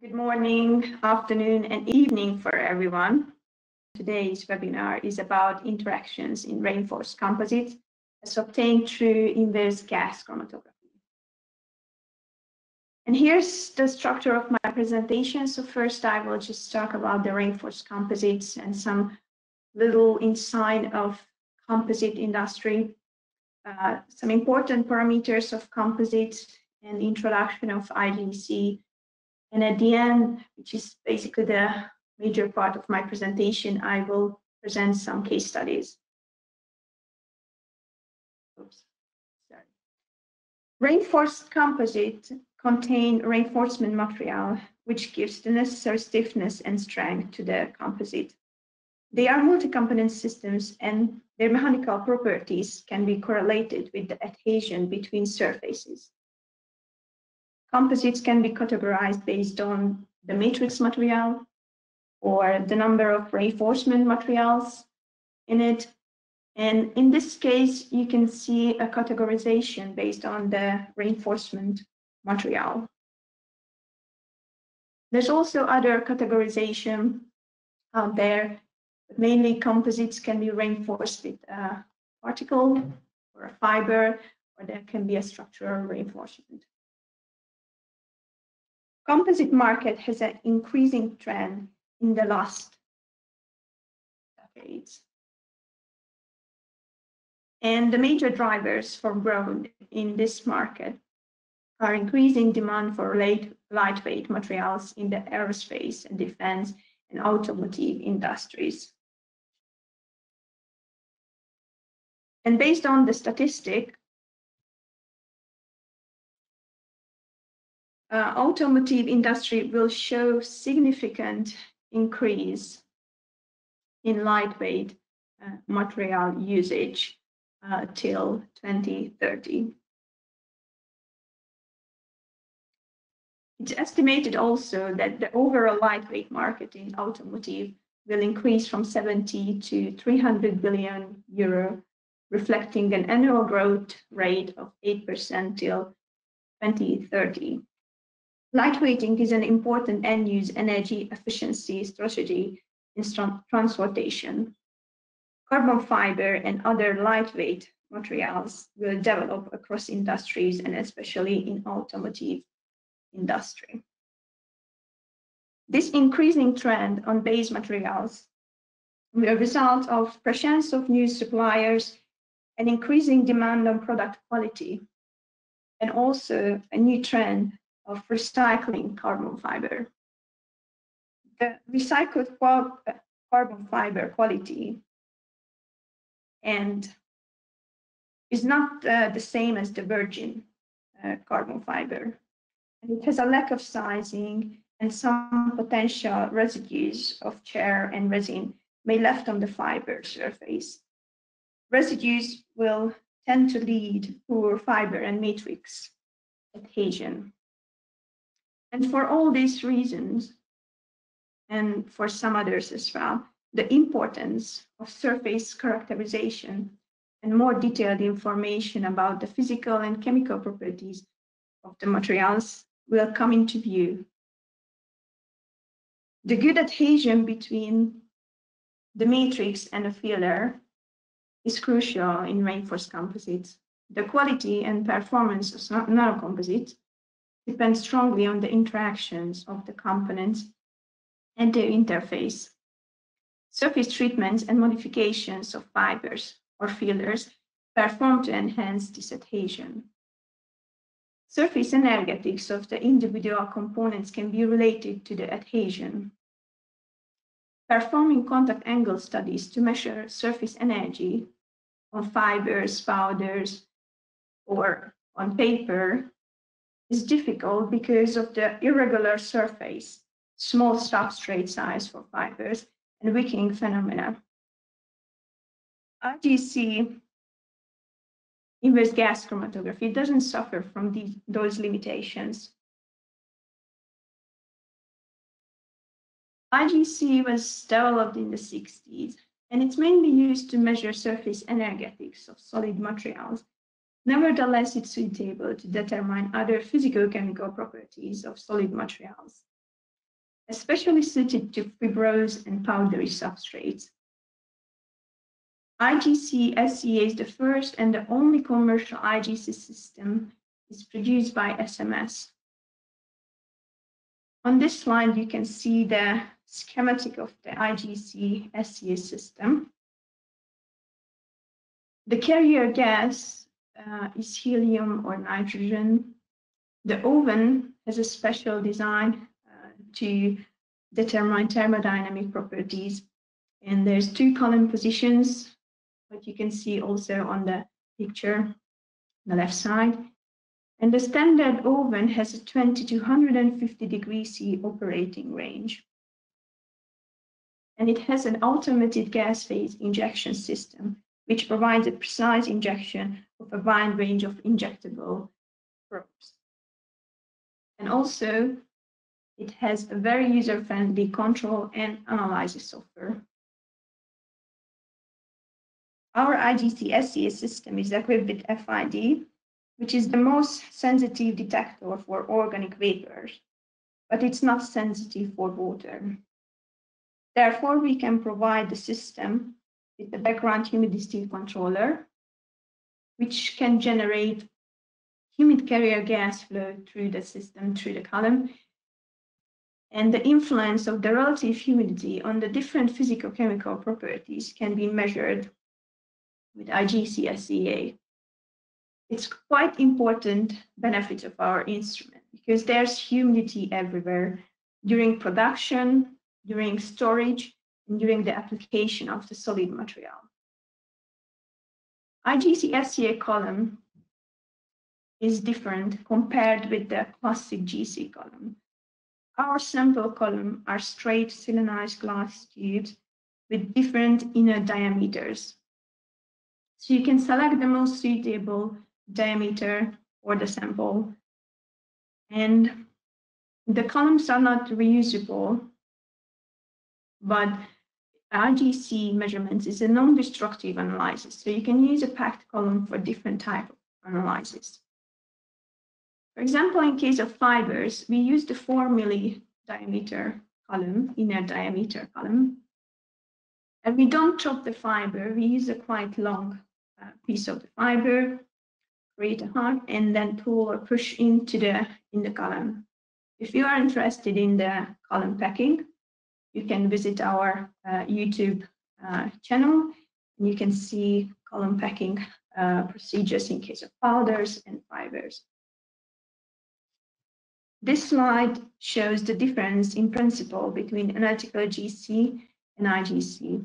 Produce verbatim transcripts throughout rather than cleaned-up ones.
Good morning, afternoon, and evening for everyone. Today's webinar is about interactions in reinforced composites as obtained through inverse gas chromatography. And here's the structure of my presentation. So first I will just talk about the reinforced composites and some little insight of composite industry, uh, some important parameters of composites, and introduction of I G C. And at the end, which is basically the major part of my presentation, I will present some case studies. Oops, sorry. Reinforced composites contain reinforcement material, which gives the necessary stiffness and strength to the composite. They are multi-component systems, and their mechanical properties can be correlated with the adhesion between surfaces. Composites can be categorized based on the matrix material or the number of reinforcement materials in it. And in this case, you can see a categorization based on the reinforcement material. There's also other categorization out there. But mainly, composites can be reinforced with a particle or a fiber, or there can be a structural reinforcement. Composite market has an increasing trend in the last decades. And the major drivers for growth in this market are increasing demand for light, lightweight materials in the aerospace and defense and automotive industries. And based on the statistic, Uh, automotive industry will show significant increase in lightweight uh, material usage uh, till twenty thirty. It's estimated also that the overall lightweight market in automotive will increase from seventy to three hundred billion euro, reflecting an annual growth rate of eight percent till twenty thirty. Lightweighting is an important end-use energy efficiency strategy in transportation. Carbon fiber and other lightweight materials will develop across industries and especially in automotive industry. This increasing trend on base materials will result of presence of new suppliers and increasing demand on product quality, and also a new trend of recycling carbon fiber. The recycled carbon fiber quality and is not uh, the same as the virgin uh, carbon fiber. And it has a lack of sizing, and some potential residues of chair and resin may left on the fiber surface. Residues will tend to lead to fiber and matrix adhesion. And for all these reasons, and for some others as well, the importance of surface characterization and more detailed information about the physical and chemical properties of the materials will come into view. The good adhesion between the matrix and the filler is crucial in reinforced composites. The quality and performance of nanocomposites depends strongly on the interactions of the components and their interface. Surface treatments and modifications of fibers or fillers performed to enhance this adhesion. Surface energetics of the individual components can be related to the adhesion. Performing contact angle studies to measure surface energy on fibers, powders, or on paper is difficult because of the irregular surface, small substrate size for fibers, and wicking phenomena. I G C inverse gas chromatography doesn't suffer from these, those limitations. I G C was developed in the sixties, and it's mainly used to measure surface energetics of solid materials. Nevertheless, it's suitable to determine other physicochemical properties of solid materials, especially suited to fibrous and powdery substrates. I G C S E A is the first and the only commercial I G C system is produced by S M S. On this slide, you can see the schematic of the I G C S E A system. The carrier gas uh, is helium or nitrogen. The oven has a special design uh, to determine thermodynamic properties. And there's two column positions, what you can see also on the picture on the left side. And the standard oven has a twenty to one hundred fifty degrees C operating range. And it has an automated gas phase injection system, which provides a precise injection of a wide range of injectable probes. And also, it has a very user-friendly control and analysis software. Our I G C S E A system is equipped with F I D, which is the most sensitive detector for organic vapors, but it's not sensitive for water. Therefore, we can provide the system with the background humidity controller, which can generate humid carrier gas flow through the system, through the column, and the influence of the relative humidity on the different physicochemical properties can be measured with I G C S E A. It's quite important benefit of our instrument because there's humidity everywhere during production, during storage, and during the application of the solid material. I G C S E A column is different compared with the classic G C column. Our sample column are straight silanized glass tubes with different inner diameters. So you can select the most suitable diameter for the sample. And the columns are not reusable, but I G C measurements is a non-destructive analysis. So you can use a packed column for different type of analysis. For example, in case of fibers, we use the four milli diameter column, inner diameter column. And we don't chop the fiber, we use a quite long uh, piece of the fiber, create a heart, and then pull or push into the, in the column. If you are interested in the column packing, you can visit our uh, YouTube uh, channel, and you can see column packing uh, procedures in case of powders and fibers. This slide shows the difference in principle between analytical G C and I G C.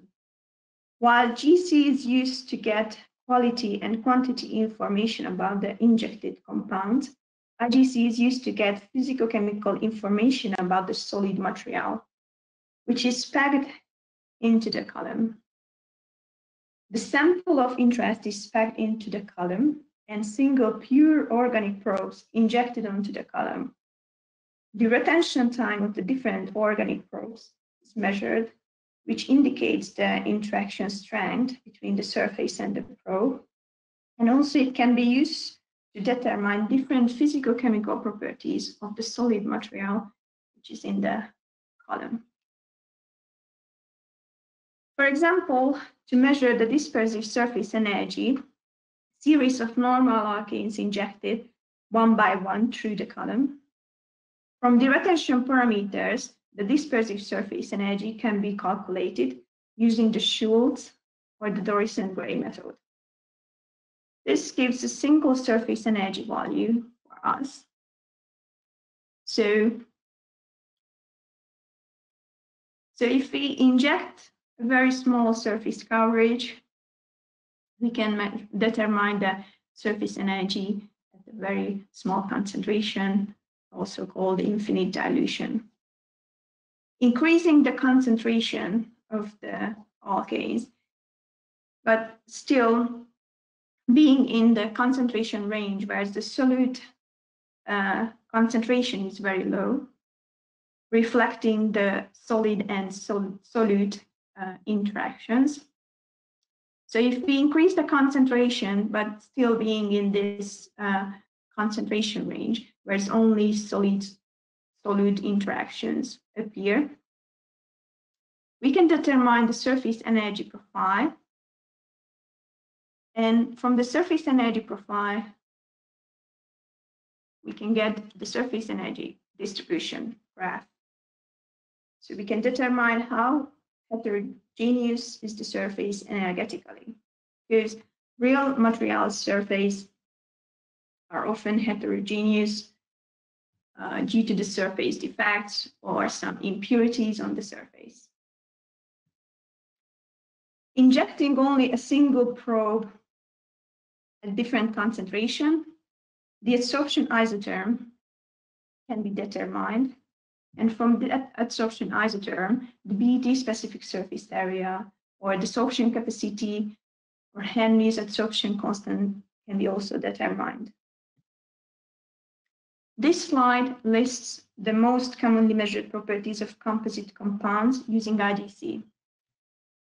While G C is used to get quality and quantity information about the injected compound, I G C is used to get physicochemical information about the solid material, which is packed into the column. The sample of interest is packed into the column and single pure organic probes injected onto the column. The retention time of the different organic probes is measured, which indicates the interaction strength between the surface and the probe. And also it can be used to determine different physicochemical properties of the solid material, which is in the column. For example, to measure the dispersive surface energy, series of normal alkanes injected one by one through the column. From the retention parameters, the dispersive surface energy can be calculated using the Schultz or the Doris and Gray method. This gives a single surface energy value for us. So, so if we inject a very small surface coverage, we can determine the surface energy at a very small concentration, also called infinite dilution. Increasing the concentration of the alkanes, but still being in the concentration range, whereas the solute uh, concentration is very low, reflecting the solid and sol solute uh, interactions. So if we increase the concentration, but still being in this uh, concentration range, whereas only solid solute interactions appear. We can determine the surface energy profile. And from the surface energy profile, we can get the surface energy distribution graph. So we can determine how heterogeneous is the surface energetically, because real material surfaces are often heterogeneous uh, due to the surface defects or some impurities on the surface. Injecting only a single probe at different concentration, the adsorption isotherm can be determined. And from the adsorption isotherm, the B E T specific surface area or the adsorption capacity or Henry's adsorption constant can be also determined. This slide lists the most commonly measured properties of composite compounds using I G C.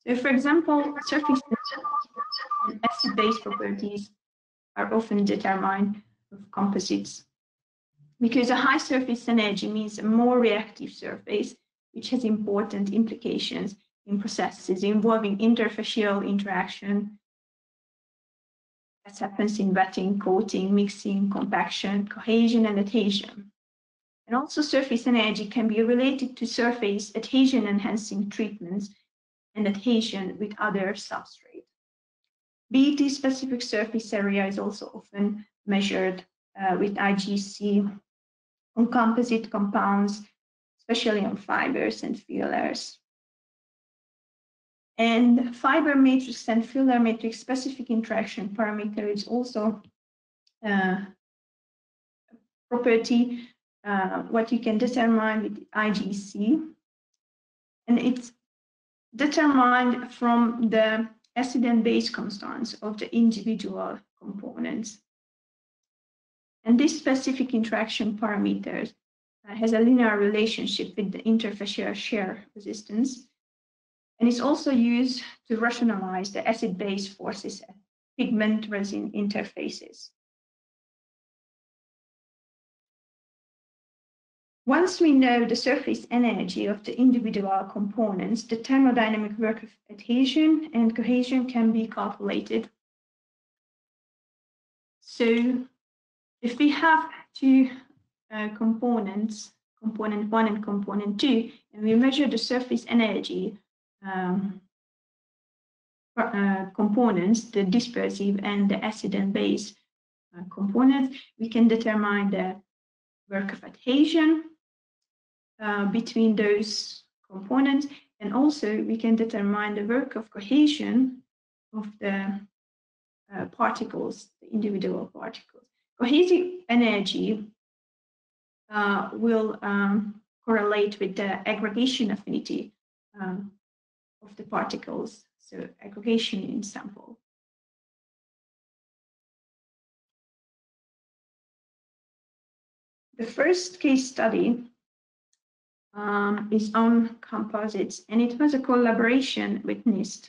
So, for example, surface and acid-base properties are often determined of composites, because a high surface energy means a more reactive surface, which has important implications in processes involving interfacial interaction, as happens in wetting, coating, mixing, compaction, cohesion, and adhesion. And also surface energy can be related to surface adhesion-enhancing treatments and adhesion with other substrate. B E T specific surface area is also often measured uh, with I G C on composite compounds, especially on fibers and fillers. And fiber matrix and filler matrix specific interaction parameter is also uh, property, uh, what you can determine with I G C. And it's determined from the acid and base constants of the individual components. And this specific interaction parameter uh, has a linear relationship with the interfacial shear resistance, and is also used to rationalize the acid-base forces at pigment resin interfaces. Once we know the surface energy of the individual components, the thermodynamic work of adhesion and cohesion can be calculated. So if we have two uh, components, component one and component two, and we measure the surface energy um, for, uh, components, the dispersive and the acid and base uh, components, we can determine the work of adhesion Uh, between those components, and also we can determine the work of cohesion of the uh, particles, the individual particles. Cohesive energy uh, will um, correlate with the aggregation affinity um, of the particles, so aggregation in sample. The first case study Um, is on composites, and it was a collaboration with NIST.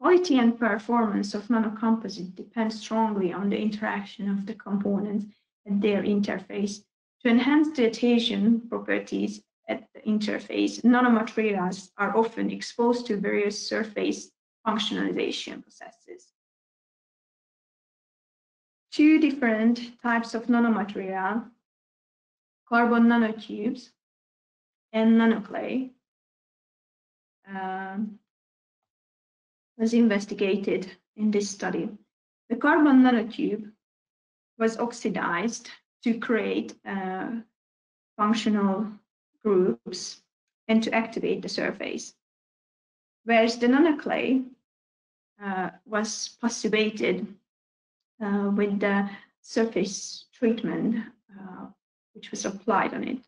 Quality and performance of nanocomposite depends strongly on the interaction of the components at their interface. To enhance the adhesion properties at the interface, nanomaterials are often exposed to various surface functionalization processes. Two different types of nanomaterial, carbon nanotubes and nanoclay, um, was investigated in this study. The carbon nanotube was oxidized to create uh, functional groups and to activate the surface, whereas the nanoclay uh, was passivated uh, with the surface treatment uh, which was applied on it.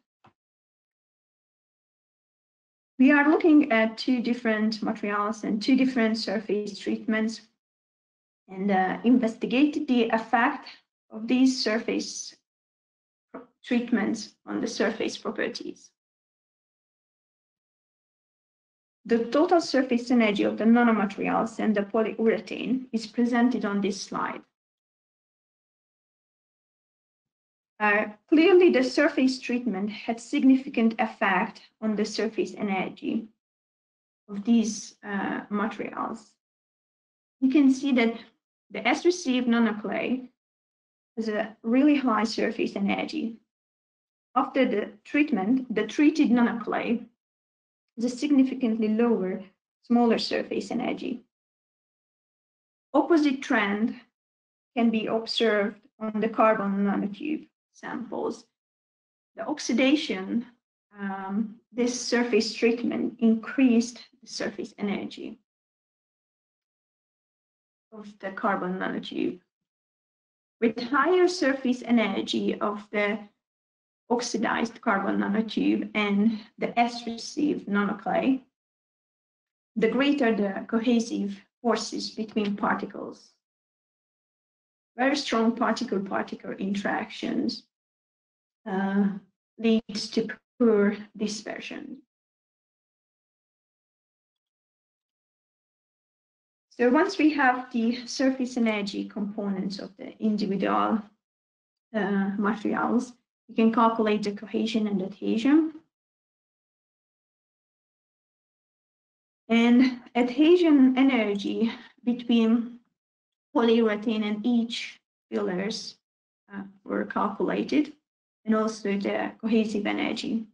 We are looking at two different materials and two different surface treatments, and uh, investigated the effect of these surface treatments on the surface properties. The total surface energy of the nanomaterials and the polyurethane is presented on this slide. Uh, clearly, the surface treatment had significant effect on the surface energy of these uh, materials. You can see that the S-received nanoclay has a really high surface energy. After the treatment, the treated nanoclay has a significantly lower, smaller surface energy. Opposite trend can be observed on the carbon nanotube samples. The oxidation, um, this surface treatment increased the surface energy of the carbon nanotube. With higher surface energy of the oxidized carbon nanotube and the S-received nanoclay, the greater the cohesive forces between particles. Very strong particle-particle interactions uh, leads to poor dispersion. So once we have the surface energy components of the individual uh, materials, we can calculate the cohesion and adhesion. And adhesion energy between polyurethane and each pillars uh, were calculated, and also the cohesive energy.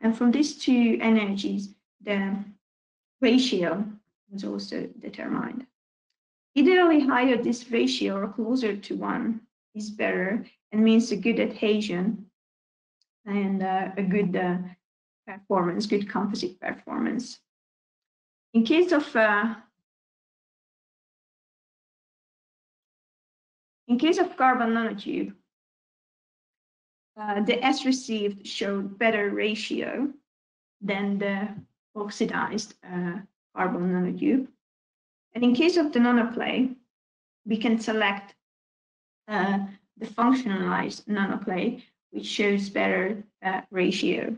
And from these two energies, the ratio was also determined. Ideally, higher this ratio or closer to one is better, and means a good adhesion and uh, a good uh, performance, good composite performance. In case of uh, in case of carbon nanotube, uh, the S received showed better ratio than the oxidized uh, carbon nanotube. And in case of the nanoplay, we can select uh, the functionalized nanoclay, which shows better uh, ratio.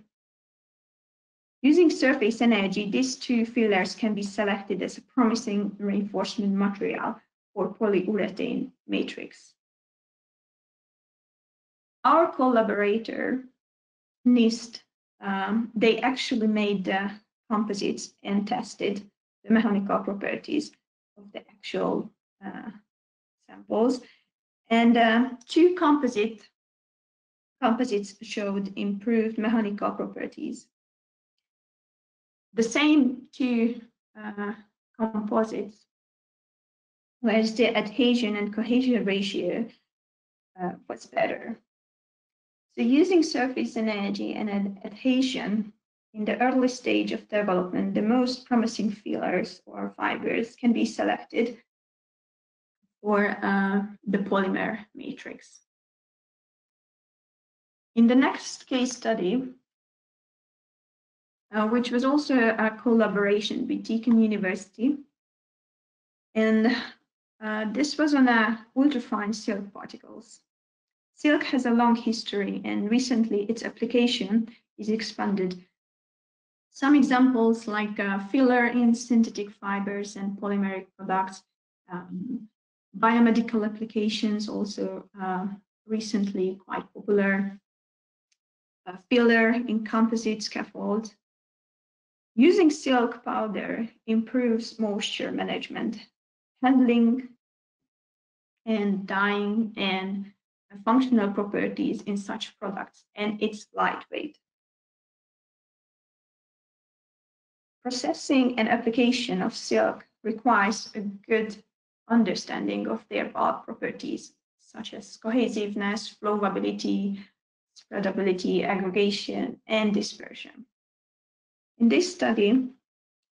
Using surface energy, these two fillers can be selected as a promising reinforcement material for polyurethane matrix. Our collaborator, NIST, um, they actually made the composites and tested the mechanical properties of the actual uh, samples. And uh, two composite composites showed improved mechanical properties. The same two uh, composites, whereas the adhesion and cohesion ratio uh, was better. So using surface energy and ad adhesion in the early stage of development, the most promising fillers or fibers can be selected for uh, the polymer matrix. In the next case study, uh, which was also a collaboration with Deakin University, and uh, this was on uh, ultrafine silk particles. Silk has a long history, and recently its application is expanded. Some examples like uh, filler in synthetic fibers and polymeric products, um, biomedical applications also uh, recently quite popular, uh, filler in composite scaffold. Using silk powder improves moisture management, handling and dyeing, and functional properties in such products, and it's lightweight. Processing and application of silk requires a good understanding of their bulk properties, such as cohesiveness, flowability, spreadability, aggregation, and dispersion. In this study,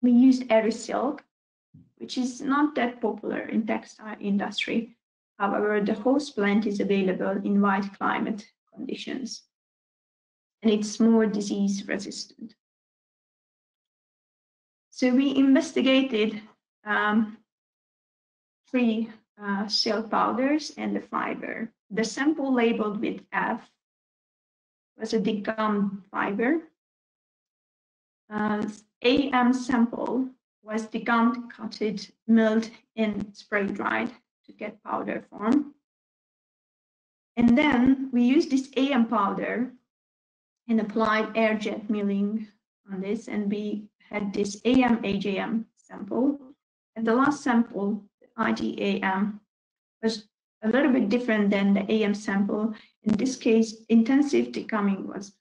we used Eri silk, which is not that popular in textile industry. However, the host plant is available in wide climate conditions, and it's more disease resistant. So we investigated um, three uh, silk powders and the fiber. The sample labeled with F was a degummed fiber. Uh, A M sample was degummed, cutted, milled, and spray dried to get powder form. And then we used this A M powder and applied air jet milling on this, and we had this A M A J M sample. And the last sample, the I G A M, was a little bit different than the A M sample. In this case, intensive decumbing was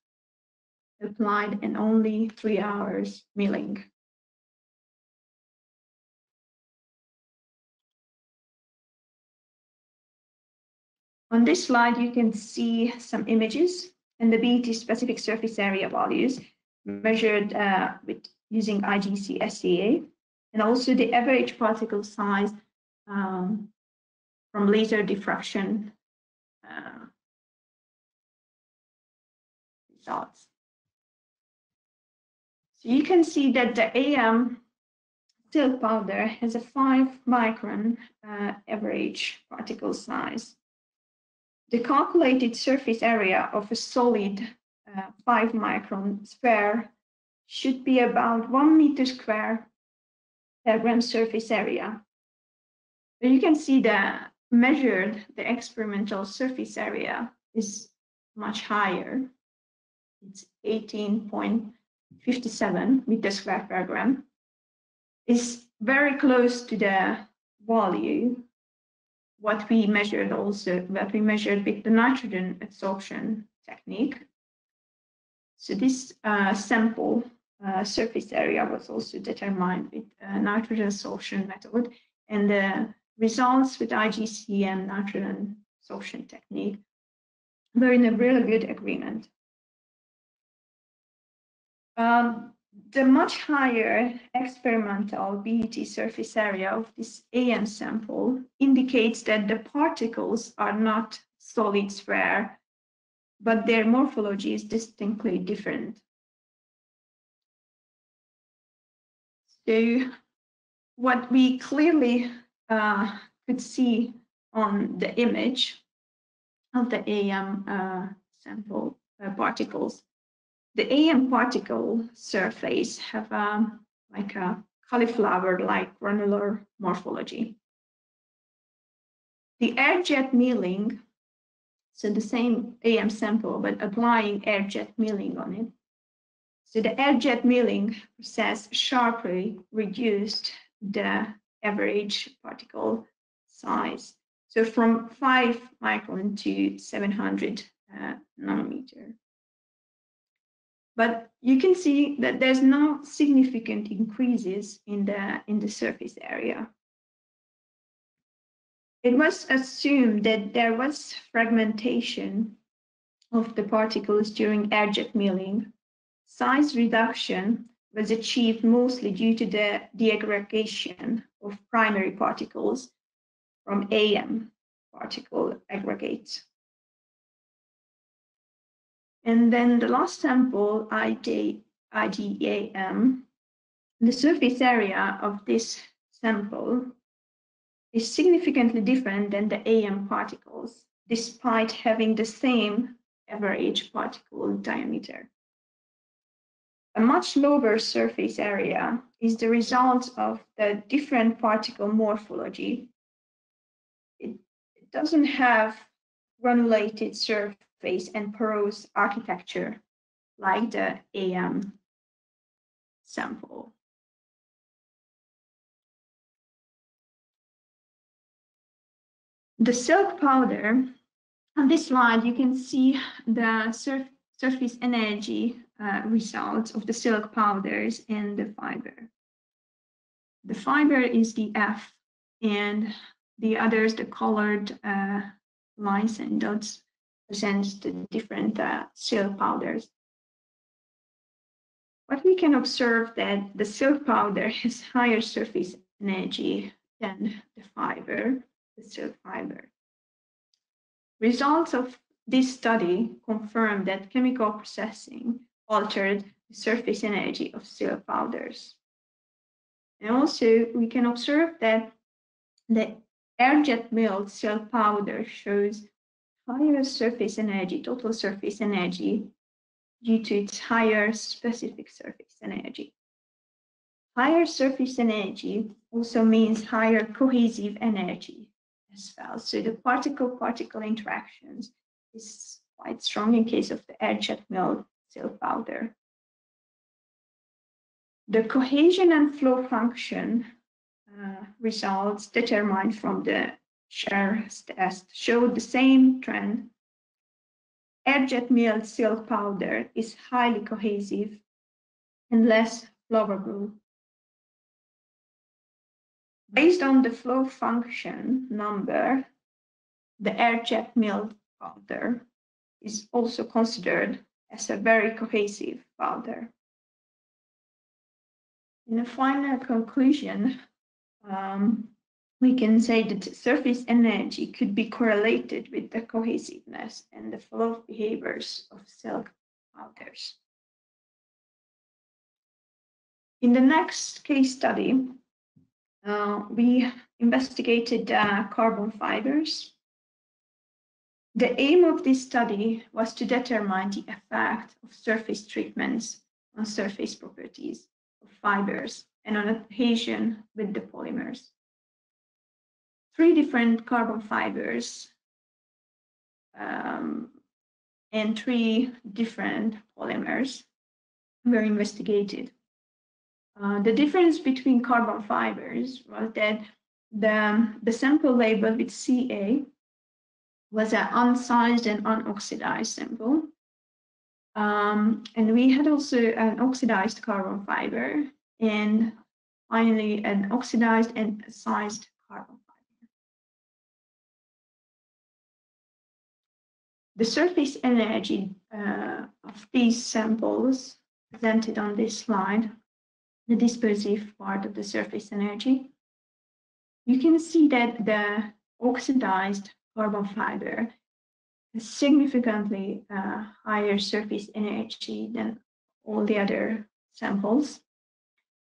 applied and only three hours milling. On this slide, you can see some images and the B E T specific surface area values measured uh, with using I G C S E A, and also the average particle size um, from laser diffraction uh, results. So you can see that the A M silk powder has a five micron uh, average particle size. The calculated surface area of a solid uh, five micron sphere should be about one meter square per gram surface area. But you can see that measured, the experimental surface area is much higher. It's eighteen point five seven meters square per gram. It's very close to the value what we measured also, what we measured with the nitrogen adsorption technique. So this uh, sample uh, surface area was also determined with uh, nitrogen adsorption method, and the results with I G C and nitrogen adsorption technique were in a really good agreement. Um, the much higher experimental B E T surface area of this A M sample indicates that the particles are not solid sphere, but their morphology is distinctly different. So what we clearly uh, could see on the image of the A M uh, sample uh, particles, the A M particle surface have um, like a cauliflower-like granular morphology. The air jet milling, so the same A M sample, but applying air jet milling on it. So the air jet milling process sharply reduced the average particle size. So from five micron to seven hundred uh, nanometer. But you can see that there's no significant increases in the, in the surface area. It was assumed that there was fragmentation of the particles during airjet milling. Size reduction was achieved mostly due to the deaggregation of primary particles from A M particle aggregates. And then the last sample, I G A M, the surface area of this sample is significantly different than the A M particles, despite having the same average particle diameter. A much lower surface area is the result of the different particle morphology. It doesn't have granulated surface and porous architecture like the A M sample. The silk powder, on this slide you can see the surf surface energy uh, results of the silk powders and the fiber. The fiber is the F and the others, the colored uh, lines and dots, presents the different uh, silk powders. But we can observe that the silk powder has higher surface energy than the fiber, the silk fiber. Results of this study confirm that chemical processing altered the surface energy of silk powders. And also we can observe that the airjet milled silk powder shows higher surface energy, total surface energy, due to its higher specific surface energy. Higher surface energy also means higher cohesive energy as well. So the particle-particle interactions is quite strong in case of the air jet milled silk powder. The cohesion and flow function uh, results determined from the Scher's test showed the same trend. Airjet milled silk powder is highly cohesive and less flowable. Based on the flow function number, the airjet milled powder is also considered as a very cohesive powder. In a final conclusion, um, we can say that surface energy could be correlated with the cohesiveness and the flow behaviors of silk powders. In the next case study, uh, we investigated uh, carbon fibers. The aim of this study was to determine the effect of surface treatments on surface properties of fibers and on adhesion with the polymers. Three different carbon fibers um, and three different polymers were investigated. Uh, the difference between carbon fibers was that the, the sample labeled with C A was an unsized and unoxidized sample. Um, and we had also an oxidized carbon fiber and finally an oxidized and sized carbon fiber. The surface energy uh, of these samples presented on this slide, the dispersive part of the surface energy, you can see that the oxidized carbon fiber has significantly uh, higher surface energy than all the other samples,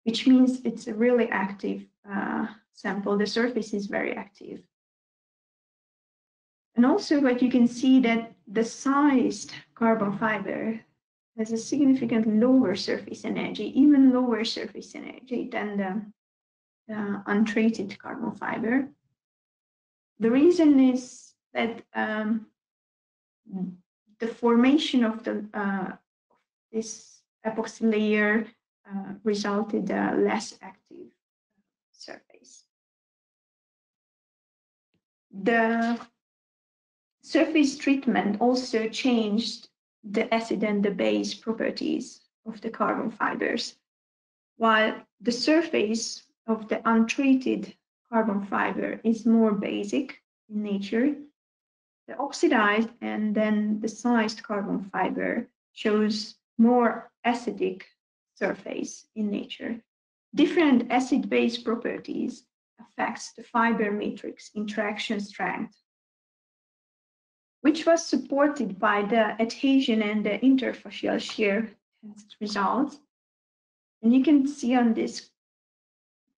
which means it's a really active uh, sample. The surface is very active. And also what you can see that the sized carbon fiber has a significantly lower surface energy, even lower surface energy than the uh, untreated carbon fiber. The reason is that um, the formation of the, uh, this epoxy layer uh, resulted in a less active surface. The surface treatment also changed the acid and the base properties of the carbon fibers. While the surface of the untreated carbon fiber is more basic in nature, the oxidized and then the sized carbon fiber shows more acidic surface in nature. Different acid-base properties affects the fiber matrix interaction strength, which was supported by the adhesion and the interfacial shear test results. And you can see on this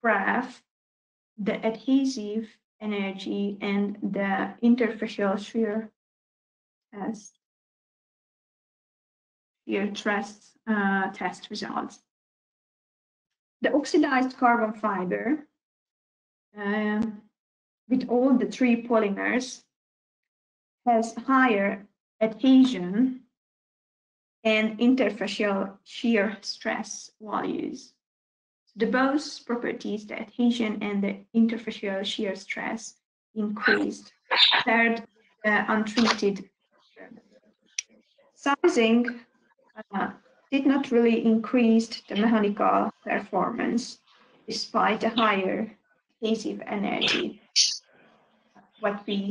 graph the adhesive energy and the interfacial shear test, shear test, uh, test results. The oxidized carbon fiber uh, with all the three polymers has higher adhesion and interfacial shear stress values. So the both properties, the adhesion and the interfacial shear stress, increased compared to the untreated. Sizing uh, did not really increase the mechanical performance despite the higher adhesive energy, what we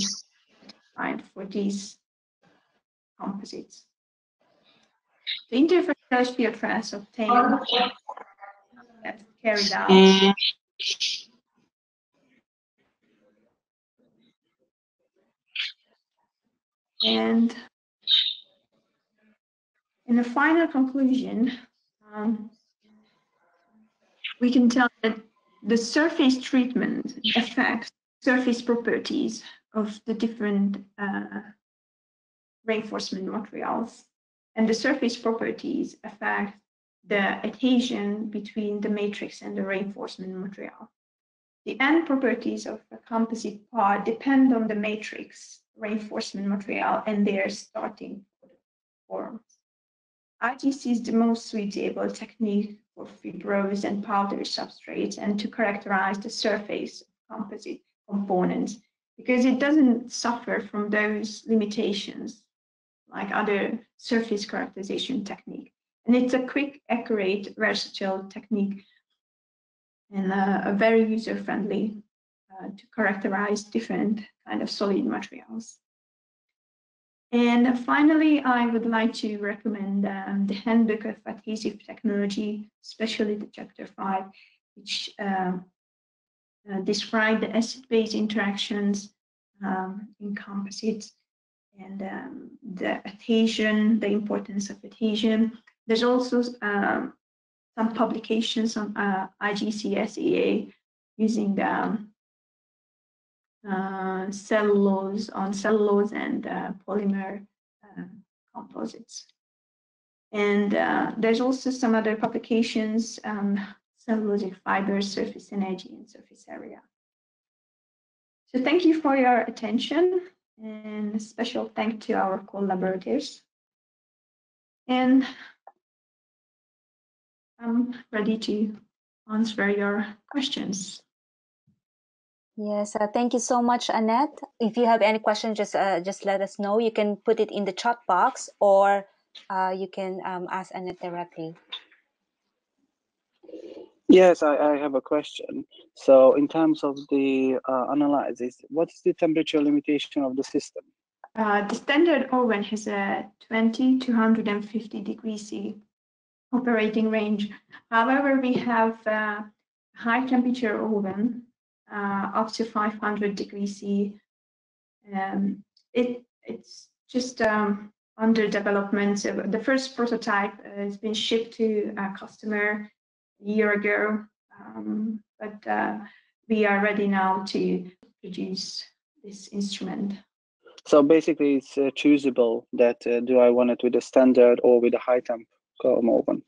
and for these composites. The interfacial shear stress obtained that carried out and in the final conclusion, um, we can tell that the surface treatment affects surface properties of the different uh, reinforcement materials, and the surface properties affect the adhesion between the matrix and the reinforcement material. The end properties of the composite part depend on the matrix reinforcement material and their starting forms. I G C is the most suitable technique for fibrous and powdery substrates and to characterize the surface of composite components, because it doesn't suffer from those limitations like other surface characterization technique. And it's a quick, accurate, versatile technique and a, a very user-friendly uh, to characterize different kind of solid materials. And finally, I would like to recommend um, the Handbook of Adhesive Technology, especially the Chapter five, which uh, uh, describes the acid-base interactions um, in composites and um, the adhesion, the importance of adhesion. There's also um, some publications on uh, I G C S E A using the um, uh, cellulose on cellulose and uh, polymer uh, composites. And uh, there's also some other publications on um, cellulosic fibers, surface energy, and surface area. So thank you for your attention, and a special thanks to our collaborators. And I'm ready to answer your questions. Yes, uh, thank you so much, Annette. If you have any questions, just uh, just let us know. You can put it in the chat box, or uh, you can um, ask Annette directly. Yes, I, I have a question. So in terms of the uh, analysis, what is the temperature limitation of the system? Uh, the standard oven has a twenty to one hundred fifty degrees C. operating range. However, we have a uh, high temperature oven uh, up to five hundred degrees C. Um, it, it's just um, under development. So the first prototype uh, has been shipped to a customer a year ago, um, but uh, we are ready now to produce this instrument. So basically it's uh, choosable that uh, do I want it with a standard or with a high temp? Open.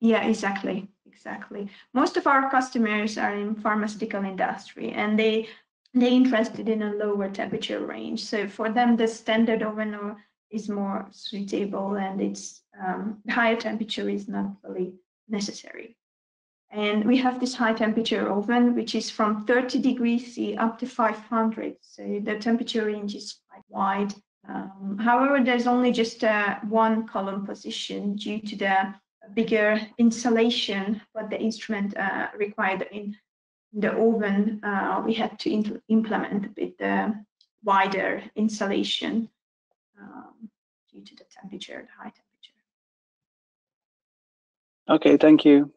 Yeah, exactly, exactly. Most of our customers are in pharmaceutical industry, and they they're interested in a lower temperature range. So for them, the standard oven is more suitable, and it's um, higher temperature is not really necessary. And we have this high temperature oven, which is from thirty degrees C up to five hundred. So the temperature range is quite wide. Um, however, there's only just uh, one column position due to the bigger insulation, but the instrument uh, required in the oven, uh, we had to implement a bit uh, wider insulation um, due to the temperature, the high temperature. Okay, thank you.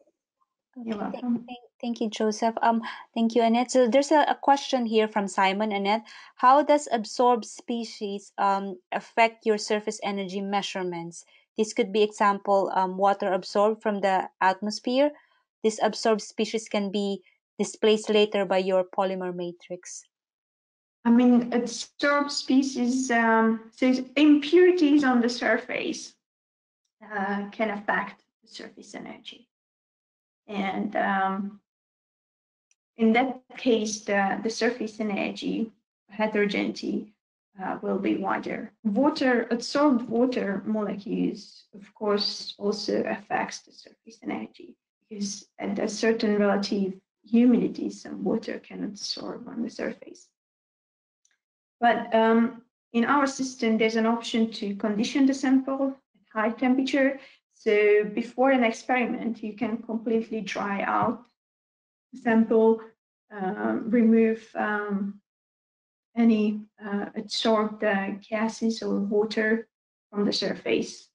You're welcome. Thank, thank you, Joseph. Um, thank you, Annette. So there's a, a question here from Simon, Annette. How does absorbed species um, affect your surface energy measurements? This could be example, um, water absorbed from the atmosphere. This absorbed species can be displaced later by your polymer matrix. I mean, absorbed species, um, so impurities on the surface uh, can affect the surface energy. And um, in that case, the, the surface energy heterogeneity uh, will be wider. Water, absorbed water molecules, of course, also affects the surface energy, because at a certain relative humidity, some water can absorb on the surface. But um, in our system, there's an option to condition the sample at high temperature. So before an experiment, you can completely dry out the sample, uh, remove um, any uh, absorbed uh, gases or water from the surface.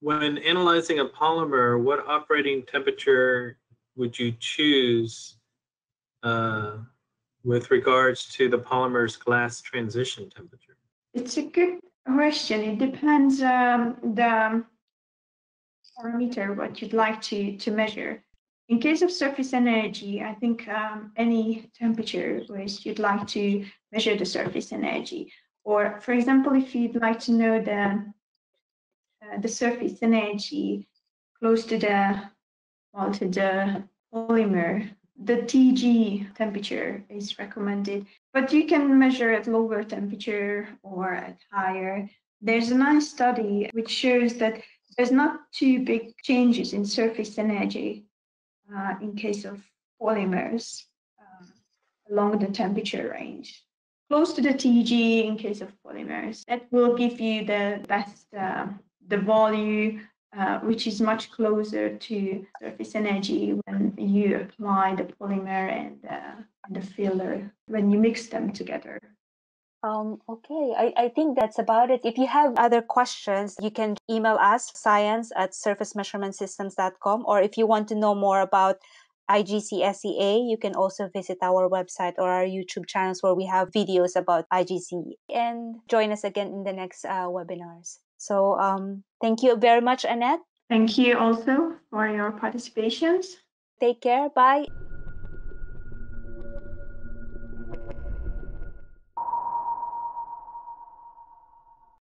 When analyzing a polymer, what operating temperature would you choose uh, with regards to the polymer's glass transition temperature? It's a good question. It depends um, the parameter what you'd like to to measure. In case of surface energy, I think um, any temperature where you'd like to measure the surface energy, or for example, if you'd like to know the uh, the surface energy close to the well, to the polymer, the T G temperature is recommended. but you can measure at lower temperature or at higher. There's a nice study which shows that there's not too big changes in surface energy uh, in case of polymers uh, along the temperature range. Close to the T G in case of polymers, that will give you the best, uh, the value, uh, which is much closer to surface energy when you apply the polymer and, uh, and the filler, when you mix them together. Um, okay, I, I think that's about it. If you have other questions, you can email us, science at surface measurement systems dot com, or if you want to know more about I G C S E A, you can also visit our website or our YouTube channels where we have videos about I G C, and join us again in the next uh, webinars. So um, thank you very much, Annette. Thank you also for your participations. Take care. Bye.